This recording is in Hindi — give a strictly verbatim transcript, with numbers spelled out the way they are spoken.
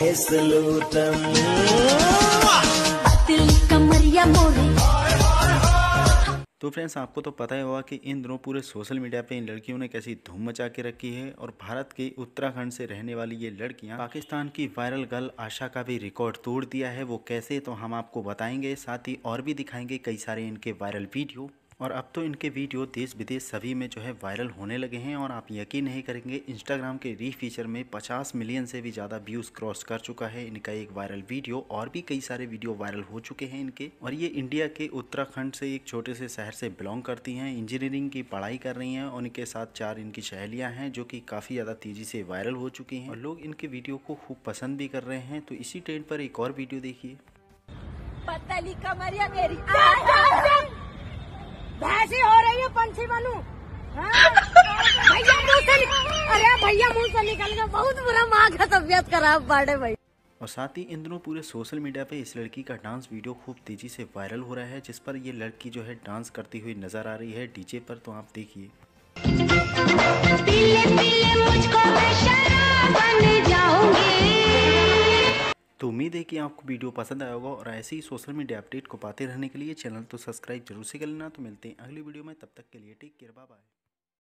है सलूटम। कमरिया तो फ्रेंड्स आपको तो पता ही होगा कि इन दिनों पूरे सोशल मीडिया पे इन लड़कियों ने कैसी धूम मचा के रखी है और भारत के उत्तराखंड से रहने वाली ये लड़कियां पाकिस्तान की वायरल गर्ल आशा का भी रिकॉर्ड तोड़ दिया है। वो कैसे तो हम आपको बताएंगे, साथ ही और भी दिखाएंगे कई सारे इनके वायरल वीडियो। और अब तो इनके वीडियो देश विदेश सभी में जो है वायरल होने लगे हैं और आप यकीन नहीं करेंगे, इंस्टाग्राम के रील फीचर में पचास मिलियन से भी ज़्यादा व्यूज़ क्रॉस कर चुका है इनका एक वायरल वीडियो। और भी कई सारे वीडियो वायरल हो चुके हैं इनके। और ये इंडिया के उत्तराखंड से एक छोटे से शहर से बिलोंग करती हैं, इंजीनियरिंग की पढ़ाई कर रही हैं। उनके साथ चार इनकी सहेलियाँ हैं जो कि काफ़ी ज़्यादा तेज़ी से वायरल हो चुकी हैं और लोग इनके वीडियो को खूब पसंद भी कर रहे हैं। तो इसी ट्रेंड पर एक और वीडियो देखिए। भैंसी हो रही है पंछी बनू। हाँ। भैया मुंह से अरे भैया मुंह से निकल गया, बहुत बुरा माँ का तबियत खराब बाढ़े भाई। और साथ ही इन दिनों पूरे सोशल मीडिया पे इस लड़की का डांस वीडियो खूब तेजी से वायरल हो रहा है, जिस पर ये लड़की जो है डांस करती हुई नजर आ रही है डीजे पर। तो आप देखिए। तो उम्मीद है कि आपको वीडियो पसंद आया होगा और ऐसे ही सोशल मीडिया अपडेट को पाते रहने के लिए चैनल तो सब्सक्राइब जरूर से कर लेना। तो मिलते हैं अगली वीडियो में, तब तक के लिए टेक केयर, बाय बाय।